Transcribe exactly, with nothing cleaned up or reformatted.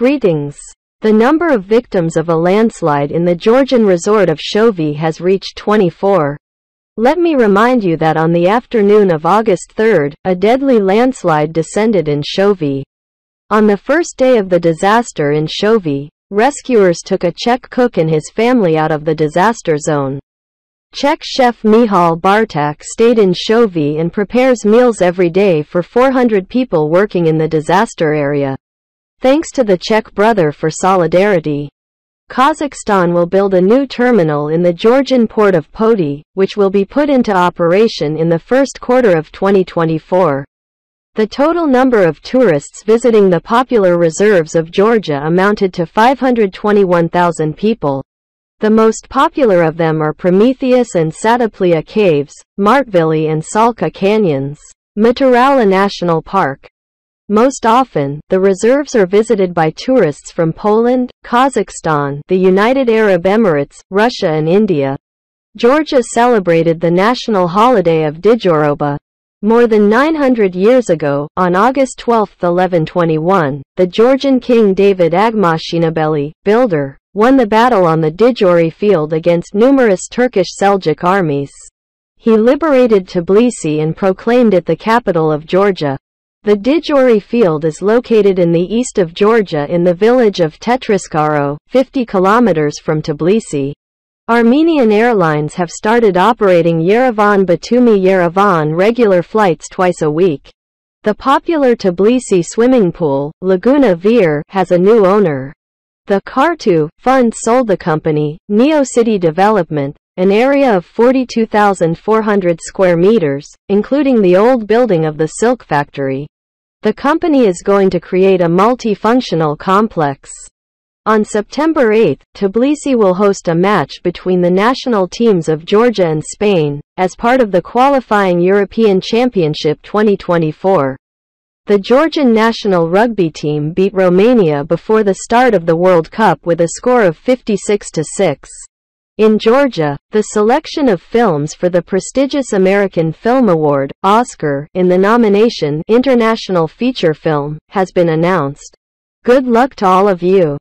Greetings. The number of victims of a landslide in the Georgian resort of Shovi has reached twenty-four. Let me remind you that on the afternoon of August third, a deadly landslide descended in Shovi. On the first day of the disaster in Shovi, rescuers took a Czech cook and his family out of the disaster zone. Czech chef Michal Bartak stayed in Shovi and prepares meals every day for four hundred people working in the disaster area. Thanks to the Czech brother for solidarity. Kazakhstan will build a new terminal in the Georgian port of Poti, which will be put into operation in the first quarter of twenty twenty-four. The total number of tourists visiting the popular reserves of Georgia amounted to five hundred twenty-one thousand people. The most popular of them are Prometheus and Sataplia caves, Martvili and Tsalka canyons, Mtirala National Park. Most often, the reserves are visited by tourists from Poland, Kazakhstan, the United Arab Emirates, Russia and India. Georgia celebrated the national holiday of Didgoroba. More than nine hundred years ago, on August twelfth eleven twenty-one, the Georgian king David Agmashenebeli, builder, won the battle on the Didgori field against numerous Turkish Seljuk armies. He liberated Tbilisi and proclaimed it the capital of Georgia. The Didgori field is located in the east of Georgia in the village of Tetriskaro, fifty kilometers from Tbilisi. Armenian Airlines have started operating Yerevan Batumi Yerevan regular flights twice a week. The popular Tbilisi swimming pool, Laguna Vere, has a new owner. The Kartu Fund sold the company, Neo City Development, an area of forty-two thousand four hundred square meters, including the old building of the Silk Factory. The company is going to create a multi-functional complex. On September eighth, Tbilisi will host a match between the national teams of Georgia and Spain, as part of the qualifying European Championship twenty twenty-four. The Georgian national rugby team beat Romania before the start of the World Cup with a score of fifty-six to six. In Georgia, the selection of films for the prestigious American Film Award, Oscar, in the nomination International Feature Film, has been announced. Good luck to all of you.